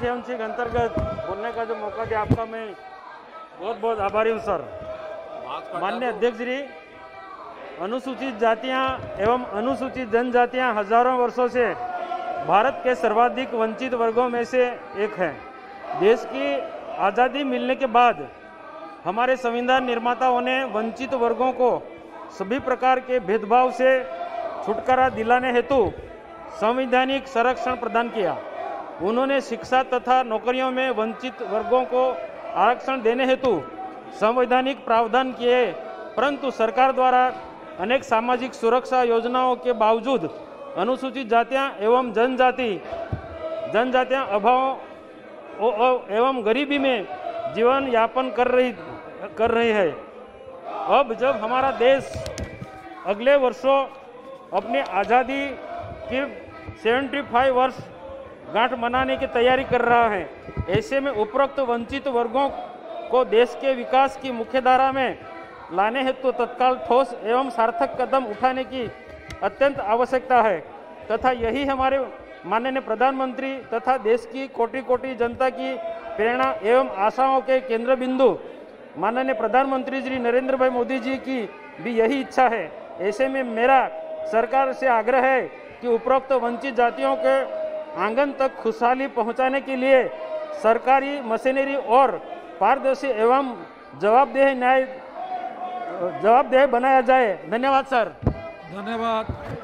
CM Singh अंतर्गत बोलने का जो मौका दिया आपका मैं बहुत बहुत आभारी हूँ सर। माननीय अध्यक्ष जी, अनुसूचित जातियाँ एवं अनुसूचित जनजातियाँ हजारों वर्षों से भारत के सर्वाधिक वंचित वर्गों में से एक है। देश की आज़ादी मिलने के बाद हमारे संविधान निर्माताओं ने वंचित वर्गों को सभी प्रकार के भेदभाव से छुटकारा दिलाने हेतु संवैधानिक संरक्षण प्रदान किया। उन्होंने शिक्षा तथा नौकरियों में वंचित वर्गों को आरक्षण देने हेतु संवैधानिक प्रावधान किए, परंतु सरकार द्वारा अनेक सामाजिक सुरक्षा योजनाओं के बावजूद अनुसूचित जातियां एवं जनजातियां अभाव एवं गरीबी में जीवन यापन कर रही है। अब जब हमारा देश अगले वर्षों अपने आज़ादी की 75 वर्ष गांठ मनाने की तैयारी कर रहा है, ऐसे में उपरोक्त वंचित वर्गों को देश के विकास की मुख्यधारा में लाने हेतु तत्काल ठोस एवं सार्थक कदम उठाने की अत्यंत आवश्यकता है तथा यही हमारे माननीय प्रधानमंत्री तथा देश की कोटि कोटि जनता की प्रेरणा एवं आशाओं के केंद्र बिंदु माननीय प्रधानमंत्री श्री नरेंद्र भाई मोदी जी की भी यही इच्छा है। ऐसे में मेरा सरकार से आग्रह है कि उपरोक्त वंचित जातियों के आंगन तक खुशहाली पहुंचाने के लिए सरकारी मशीनरी और पारदर्शी एवं जवाबदेह बनाया जाए। धन्यवाद सर, धन्यवाद।